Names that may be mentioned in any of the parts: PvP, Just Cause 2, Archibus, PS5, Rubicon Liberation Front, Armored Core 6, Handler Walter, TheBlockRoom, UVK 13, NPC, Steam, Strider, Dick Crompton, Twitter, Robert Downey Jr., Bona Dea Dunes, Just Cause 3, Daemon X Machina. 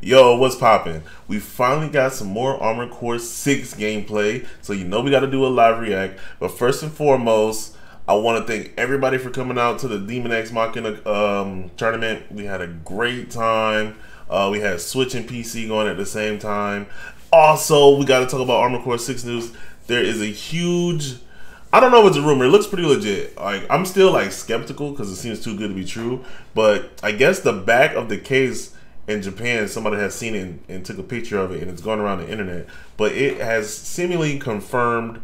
Yo, what's poppin'? We finally got some more Armored Core 6 gameplay, so you know we gotta do a live react. But first and foremost, I wanna thank everybody for coming out to the Daemon X Machina tournament. We had a great time. We had Switch and PC going at the same time. Also, we gotta talk about Armored Core 6 news. There is a huge, I don't know if it's a rumor, it looks pretty legit. Like, I'm still like skeptical because it seems too good to be true, but I guess the back of the case in Japan, somebody has seen it and took a picture of it, and it's going around the internet. But it has seemingly confirmed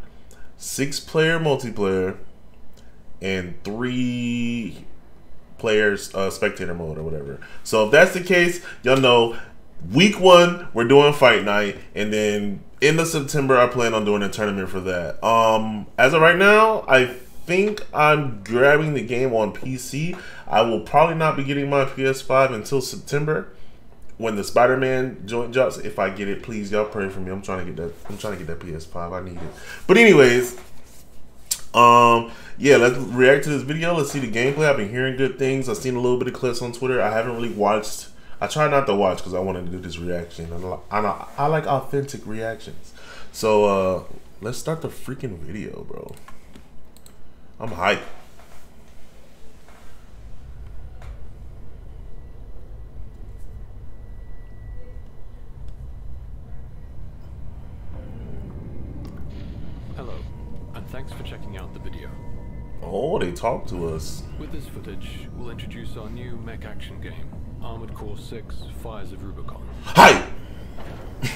6-player multiplayer and 3-players spectator mode or whatever. So if that's the case, y'all know week 1 we're doing fight night, and then end of September I plan on doing a tournament for that. As of right now, I think I'm grabbing the game on PC. I will probably not be getting my PS5 until September, when the Spider-Man joint drops. If I get it, please y'all pray for me. I'm trying to get that. I'm trying to get that PS5. I need it. But anyways, yeah, let's react to this video. Let's see the gameplay. I've been hearing good things. I've seen a little bit of clips on Twitter. I haven't really watched. I try not to watch because I wanted to do this reaction. I like authentic reactions. So let's start the freaking video, bro. I'm hyped. Hello, and thanks for checking out the video. Oh, they talk to us. With this footage, we'll introduce our new mech action game, Armored Core 6 Fires of Rubicon. Hi! We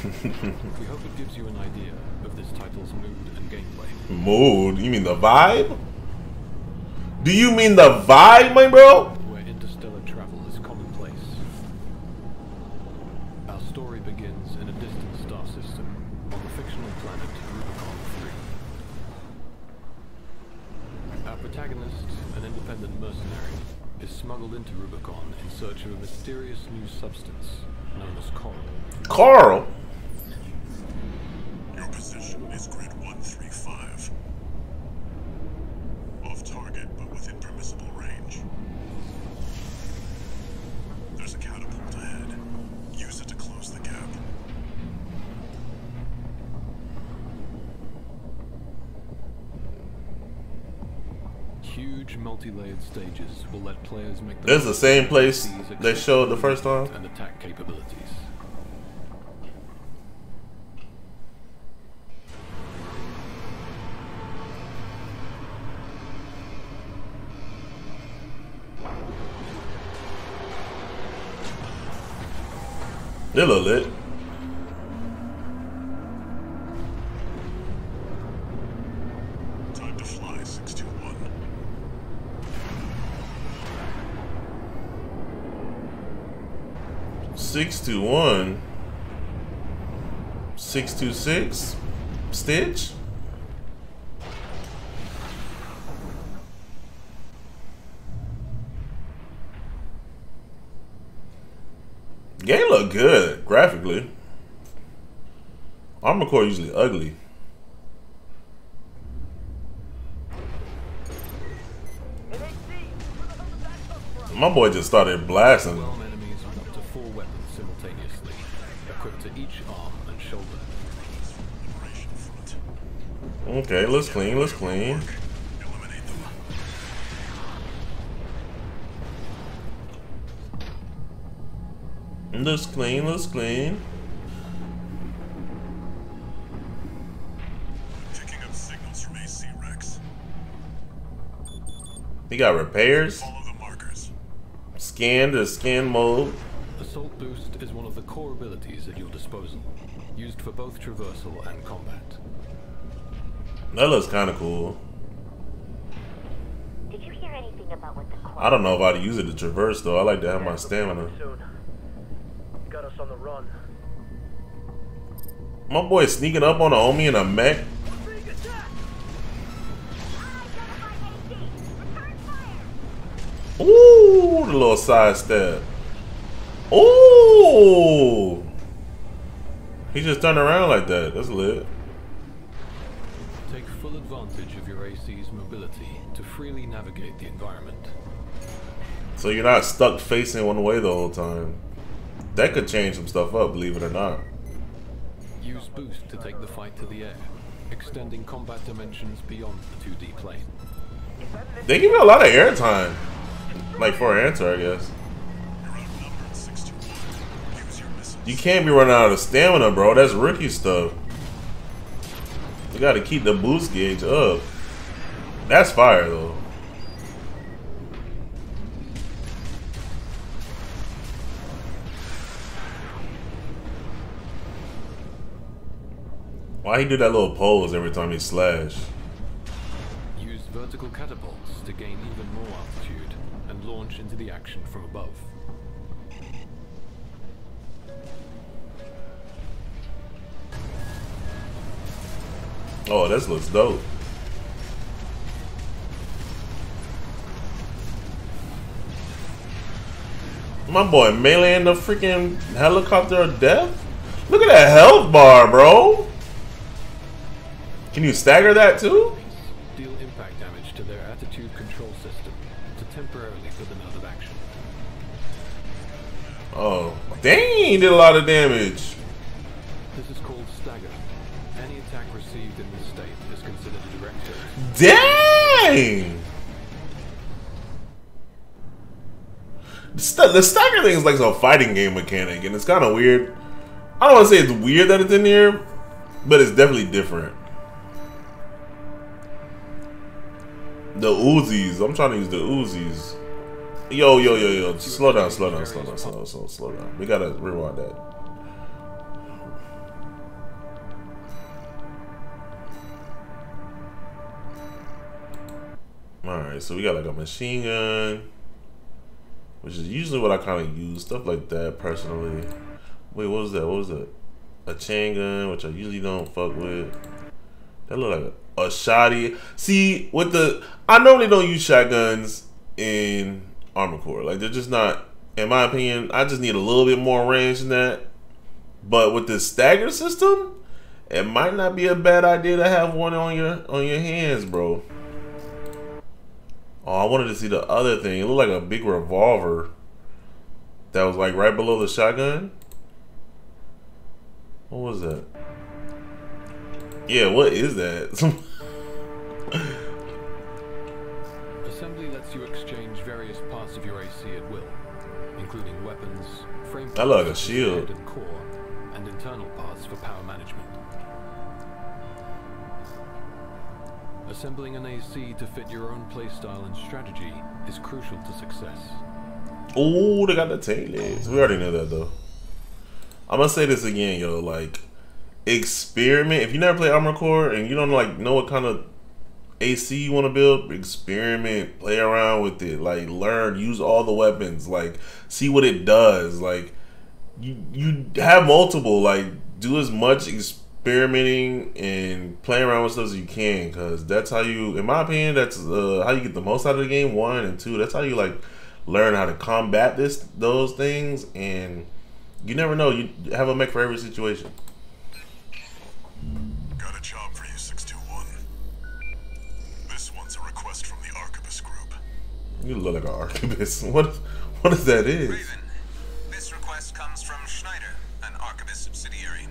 hope it gives you an idea of this title's mood and gameplay. Mood? You mean the vibe? Do you mean the vibe, my bro? Where interstellar travel is commonplace. Our story begins in a distant star system on the fictional planet Rubicon 3. Our protagonist, an independent mercenary, is smuggled into Rubicon in search of a mysterious new substance known as coral. Coral? Your position is grid 135. Off target, but within permissible range. There's a catapult ahead. Use it to close the gap. Huge multi-layered stages will let players make the. This is the same place they showed the first time. And attack capabilities. They look lit. Time to fly, 621. Six to one. 626. Stitch. Game look good graphically. Armored Core usually ugly. My boy just started blasting. Enemies on up to 4 weapons simultaneously, equipped to each arm and shoulder. Okay, let's clean. Let's clean. Let's clean, let's clean. Picking up signals from AC Rex. They got repairs. Follow the markers. Scan to scan mode. Assault boost is one of the core abilities at your disposal, used for both traversal and combat. That looks kind of cool. Did you hear anything about what the core? I don't know if I'd use it to traverse though. I like to have my stamina. Got us on the run. My boy sneaking up on a homie in a mech. Ooh, the little sidestep. Ooh, he just turned around like that. That's lit. Take full advantage of your AC's mobility to freely navigate the environment. So you're not stuck facing one way the whole time. That could change some stuff up, believe it or not. Use boost to take the fight to the air, extending combat dimensions beyond the 2D plane. They give it a lot of air time, like for answer, I guess. You can't be running out of stamina, bro. That's rookie stuff. You gotta keep the boost gauge up. That's fire, though. Why he do that little pose every time he slash? Use vertical catapults to gain even more altitude and launch into the action from above. Oh, this looks dope. My boy melee in the freaking helicopter of death? Look at that health bar, bro! Can you stagger that too? Deal impact damage to their attitude control system to temporarily put them out of action. Oh, dang! Did a lot of damage. This is called stagger. Any attack received in this state is considered a direct hit. Dang! The stagger thing is like some fighting game mechanic, and it's kind of weird. I don't want to say it's weird that it's in here, but it's definitely different. The Uzis. I'm trying to use the Uzis. Yo. Slow down. We gotta rewind that. Alright, so we got like a machine gun, which is usually what I kind of use. Stuff like that, personally. Wait, what was that? What was that? A chain gun, which I usually don't fuck with. That look like a shoddy. See, with the... I normally don't use shotguns in Armored Core. Like, they're just not... In my opinion, I just need a little bit more range than that. But with this stagger system, it might not be a bad idea to have one on your hands, bro. Oh, I wanted to see the other thing. It looked like a big revolver that was like right below the shotgun. What was that? Yeah, what is that? Assembly lets you exchange various parts of your AC at will, including weapons, frame. That looks like a shield and core, and internal parts for power management. Assembling an AC to fit your own playstyle and strategy is crucial to success. Oh, they got the tail legs. We already know that, though. I'm gonna say this again, yo. Like, experiment. If you never play Armored Core and you don't like know what kind of AC you want to build, experiment, play around with it. Like, learn, use all the weapons. Like, see what it does. Like, you have multiple. Like, do as much experimenting and playing around with stuff as you can, because that's how you, in my opinion, that's how you get the most out of the game. 1 and 2, that's how you like learn how to combat those things, and you never know, you have a mech for every situation. Got a job for you, 621. This one's a request from the Archibus group. You look like an Archibus. What is that is? Raven, this request comes from Schneider, an Archibus subsidiary.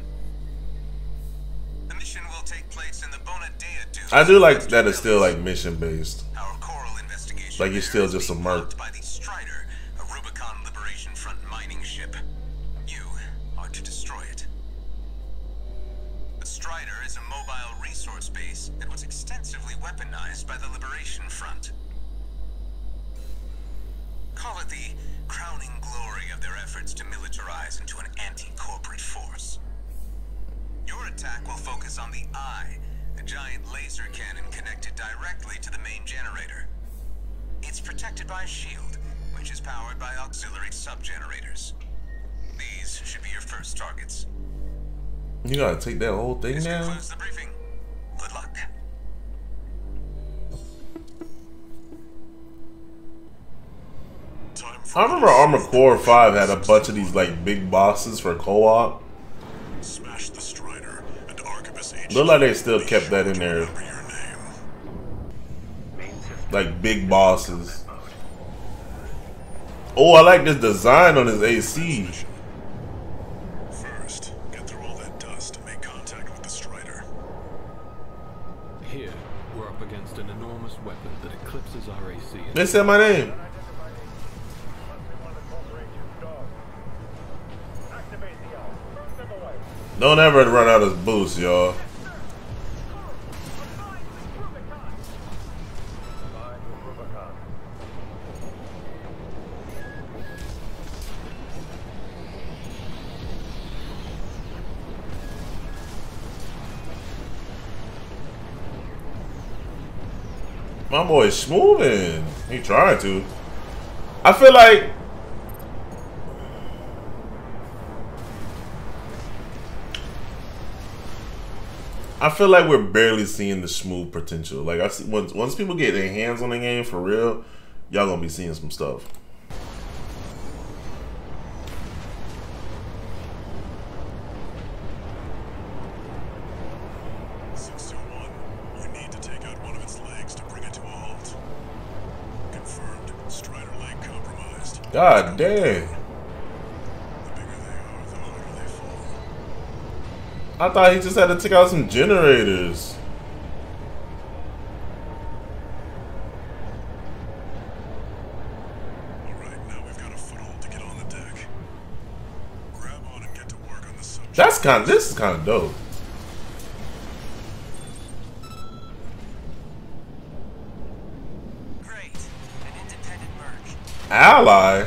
The mission will take place in the Bona Dea Dunes. I do like that it's still like mission based. Our coral investigation, like, you're still just a merc. By the Strider, a Rubicon Liberation Front mining ship. You are to destroy it. The Strider is a mobile resource base that was extensively weaponized by the Liberation Front. Call it the crowning glory of their efforts to militarize into an anti-corporate force. Your attack will focus on the Eye, a giant laser cannon connected directly to the main generator. It's protected by a shield, which is powered by auxiliary sub-generators. These should be your first targets. You gotta take that whole thing now? This concludes the briefing. Good luck. I remember Armored Core 5 had a bunch of these like big bosses for co-op. Smash the Strider and Archibus agent. Look like they still kept that in there. Like big bosses. Oh, I like this design on his AC. against an enormous weapon that eclipses our AC. They said my name. Don't ever run out of boost, y'all. My boy is smoothing. He trying to. I feel like we're barely seeing the smooth potential. Like I see, once people get their hands on the game for real, y'all gonna be seeing some stuff. God damn. The bigger they are, the harder they fall. I thought he just had to take out some generators. Alright, now we've got a foothold to get on the deck. Grab on and get to work on the subject. That's kind of, this is kind of dope. Ally.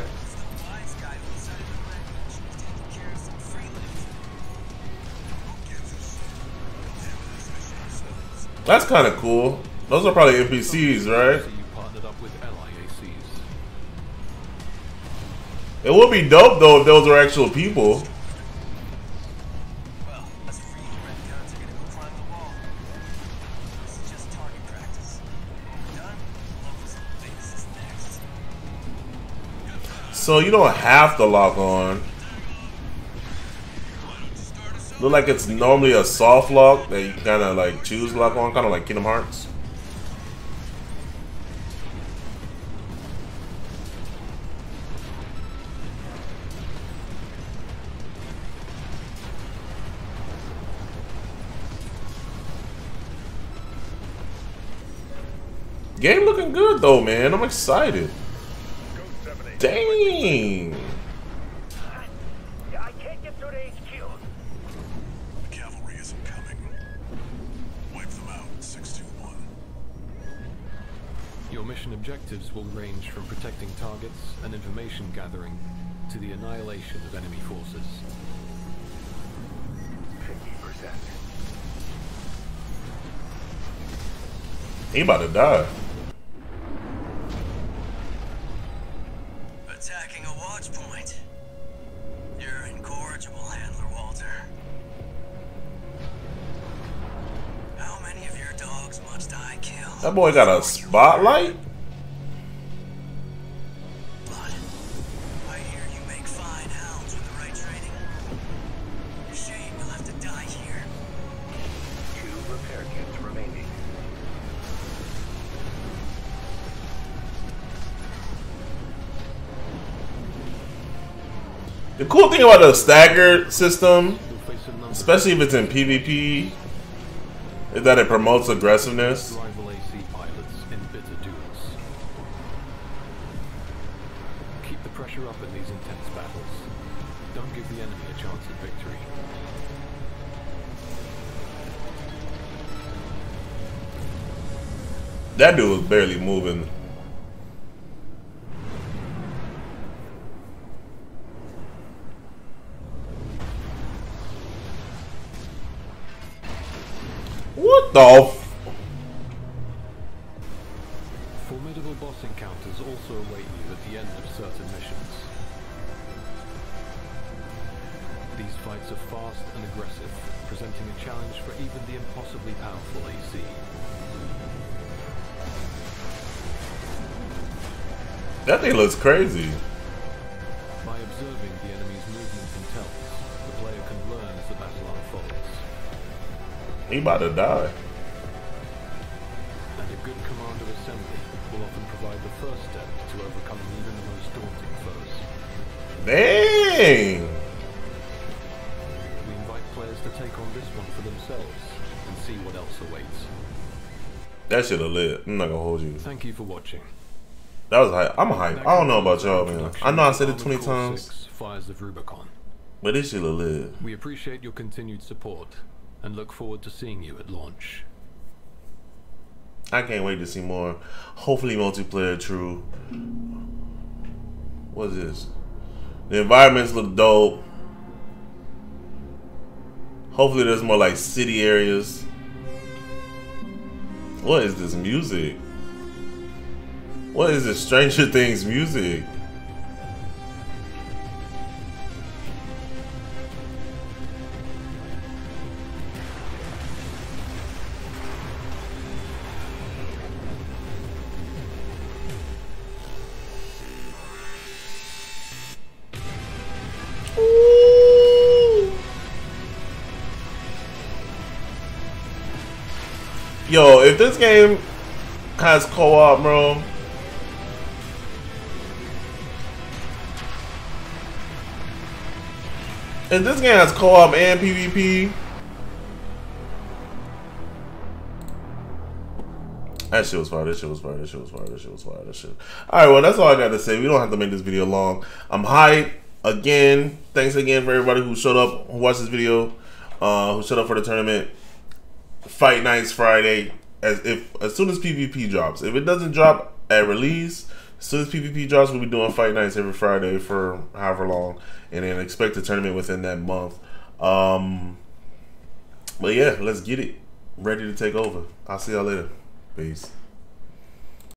That's kind of cool. Those are probably NPCs, right? It would be dope though if those are actual people. So you don't have to lock on. Look like it's normally a soft lock that you kind of like choose lock on, kind of like Kingdom Hearts. Game looking good though, man. I'm excited. Dang! I can't get through to HQ. The cavalry isn't coming. Wipe them out, 621. Your mission objectives will range from protecting targets and information gathering to the annihilation of enemy forces. 50%. He about to die. Attacking a watch point. You're incorrigible, Handler Walter. How many of your dogs must I kill? That boy got a spotlight? But I hear you make fine hounds with the right training. Shame you'll have to die here. 2 repair kits remaining. The cool thing about the staggered system, especially if it's in PvP, is that it promotes aggressiveness. Keep the pressure up in these intense battles. Don't give the enemy a chance at victory. That dude was barely moving. Formidable boss encounters also await you at the end of certain missions. These fights are fast and aggressive, presenting a challenge for even the impossibly powerful AC. That thing looks crazy. By observing the enemy's movements and tells, the player can learn as the battle unfolds. He about to die. And a good command of assembly will often provide the first step to overcoming even the most daunting foes. Dang! We invite players to take on this one for themselves and see what else awaits. That shit lit. I'm not gonna hold you. Thank you for watching. That was hype. I'm hype. I don't know about y'all, man. I know I said it 20 times. Fires of Rubicon. But this shit lit. We appreciate your continued support and look forward to seeing you at launch. I can't wait to see more. Hopefully multiplayer true. What is this? The environments look dope. Hopefully there's more like city areas. What is this music? What is this Stranger Things music? Yo, if this game has co-op, bro. If this game has co-op and PvP. That shit was fire, that shit was fire, that shit was fire, that shit was fire, that shit. Alright, well, that's all I got to say. We don't have to make this video long. I'm hyped. Again, thanks again for everybody who showed up, who watched this video, who showed up for the tournament. Fight Nights Friday, as soon as PvP drops. If it doesn't drop at release, as soon as PvP drops, we'll be doing Fight Nights every Friday for however long, and then expect the tournament within that month. But yeah, let's get it. Ready to take over. I'll see y'all later. Peace.